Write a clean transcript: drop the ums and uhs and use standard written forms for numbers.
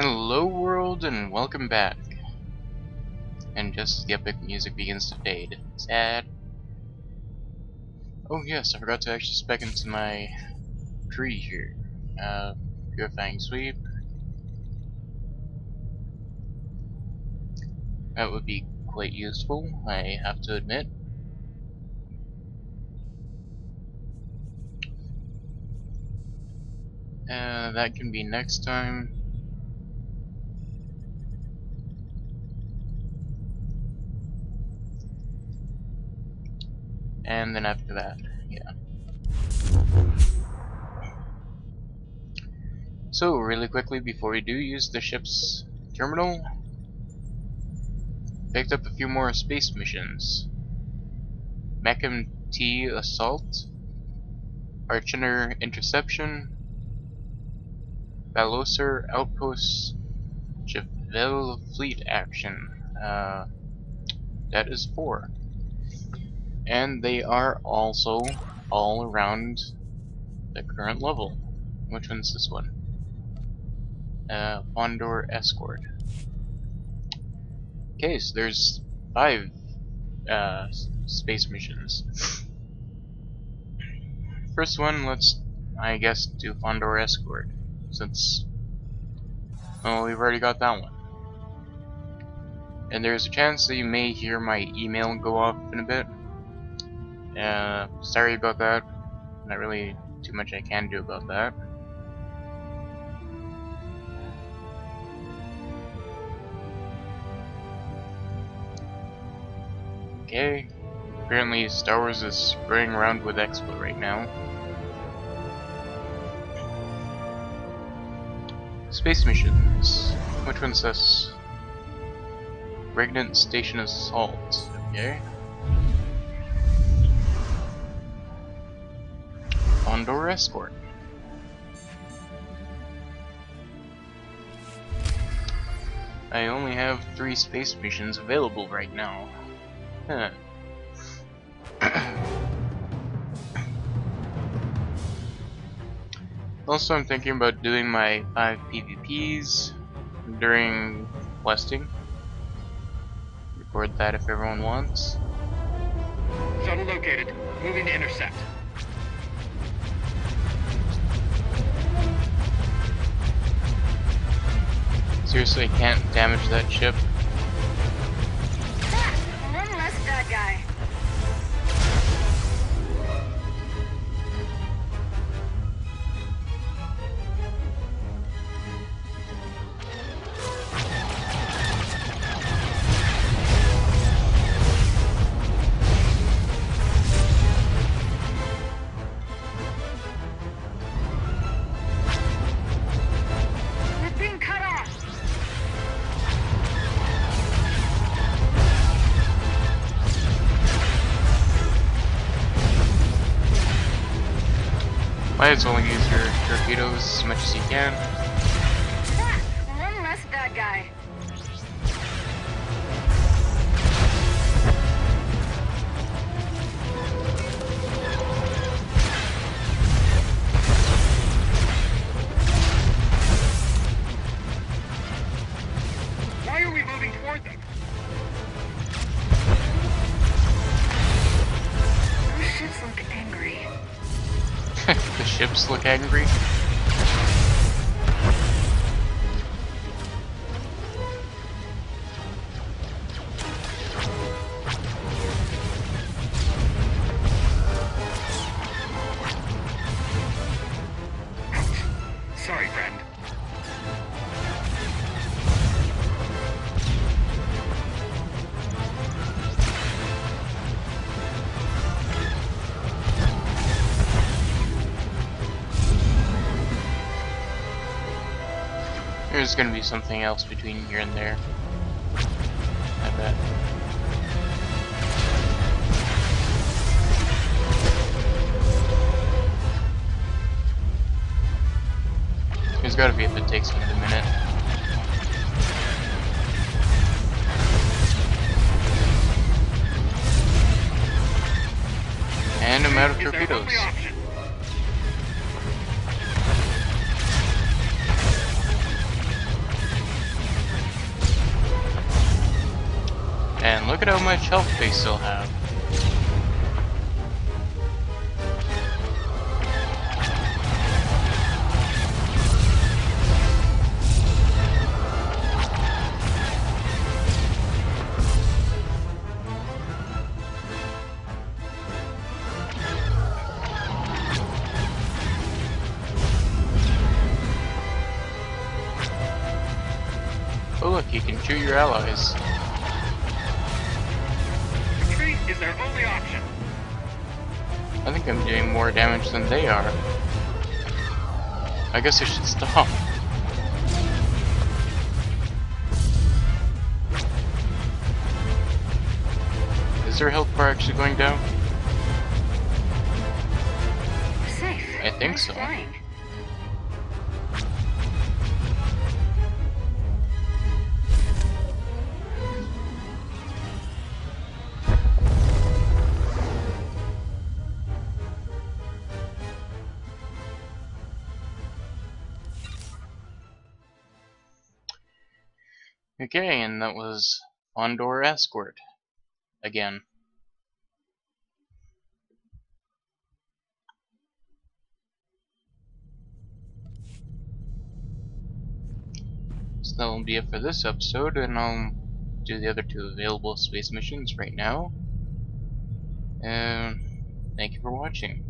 Hello world and welcome back. And just the epic music begins to fade. Sad. Oh yes, I forgot to actually spec into my tree here. Purifying sweep. That would be quite useful, I have to admit. That can be next time. And then after that, yeah. So, really quickly before we do use the ship's terminal, picked up a few more space missions. MacMT Assault, Archener Interception, Valoser Outpost, Javel Fleet Action. That is 4. And they are also all around the current level. Which one's this one? Fondor Escort. Okay, so there's 5 space missions. First one, let's, I guess, do Fondor Escort. Since, well, we've already got that one. And there's a chance that you may hear my email go off in a bit. Sorry about that. Not really too much I can do about that. Okay. Apparently Starwars is spraying around with Expo right now. Space missions. Which one's this? Regnant Station Assault. Okay. Fondor Escort. I only have 3 space missions available right now. Huh. Also, I'm thinking about doing my 5 PvPs during questing. Record that if everyone wants. Shuttle located. Moving to intercept. Seriously, I can't damage that ship. One less bad guy. It's only use your torpedoes as much as you can. One less bad guy. Why are we moving toward them? Those ships look angry. The ships look angry. Sorry, friend. There's gonna be something else between here and there, I bet. There's gotta be if it takes another minute. And I'm out of torpedoes. Look at how much health they still have. Oh look, you can shoot your allies. Retreat is their only option. I think I'm doing more damage than they are. I guess I should stop. Is their health bar actually going down? We're safe. I think so. Flying. Okay, and that was Fondor Escort again. So that'll be it for this episode, and I'll do the other two available space missions right now. And thank you for watching.